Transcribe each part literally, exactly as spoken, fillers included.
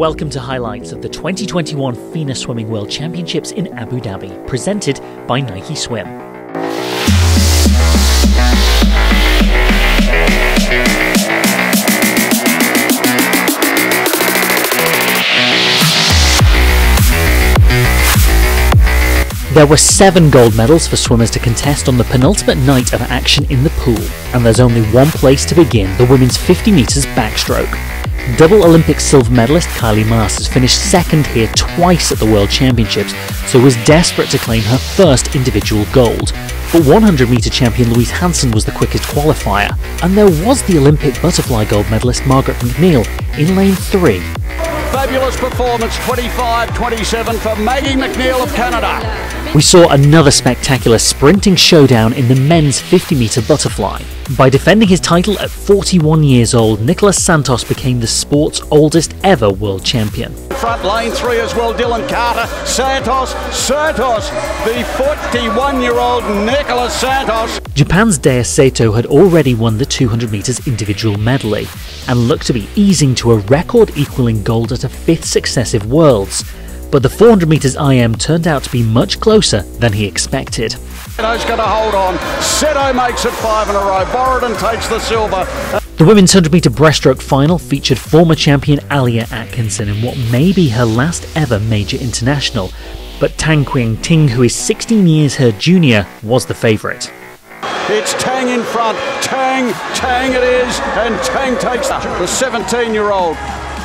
Welcome to highlights of the twenty twenty-one FINA Swimming World Championships in Abu Dhabi, presented by Nike Swim. There were seven gold medals for swimmers to contest on the penultimate night of action in the pool, and there's only one place to begin, the women's fifty metres backstroke. Double Olympic silver medalist Kylie Masse has finished second here twice at the World Championships, so was desperate to claim her first individual gold. But one hundred metre champion Louise Hansen was the quickest qualifier, and there was the Olympic butterfly gold medalist Margaret MacNeil in lane three. Fabulous performance, twenty-five twenty-seven for Maggie MacNeil of Canada. We saw another spectacular sprinting showdown in the men's fifty metre butterfly. By defending his title at forty-one years old, Nicolas Santos became the sport's oldest ever world champion. Front lane three as well, Dylan Carter, Santos, Santos, the forty-one-year-old Nicolas Santos. Japan's Daiya Seto had already won the two hundred metres individual medley and looked to be easing to a record-equalling gold at a fifth successive Worlds. But the four hundred metres I M turned out to be much closer than he expected. Seto's going to hold on. Seto makes it five in a row. Borodin takes the silver. The women's one hundred metre breaststroke final featured former champion Alia Atkinson in what may be her last ever major international. But Tang Qingting, who is sixteen years her junior, was the favourite. It's Tang in front. Tang, Tang it is. And Tang takes the seventeen-year-old.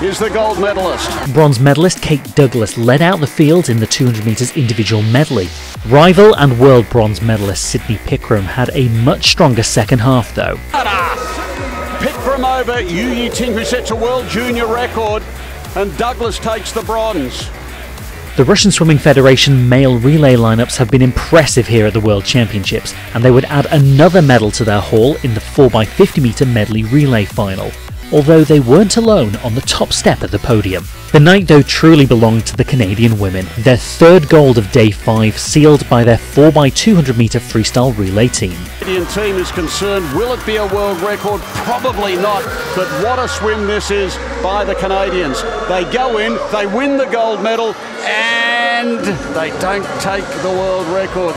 Is the gold medalist. Bronze medalist Kate Douglas led out the field in the two hundred metres individual medley. Rival and world bronze medalist Sydney Pickrem had a much stronger second half though. Pickrem over Yu Yi Ting, who sets a world junior record, and Douglas takes the bronze. The Russian Swimming Federation male relay lineups have been impressive here at the World Championships, and they would add another medal to their haul in the four by fifty metre medley relay final. Although they weren't alone on the top step at the podium. The night though truly belonged to the Canadian women, their third gold of day five sealed by their four by two hundred metre freestyle relay team. The Canadian team is concerned, will it be a world record? Probably not, but what a swim this is by the Canadians. They go in, they win the gold medal, and they don't take the world record.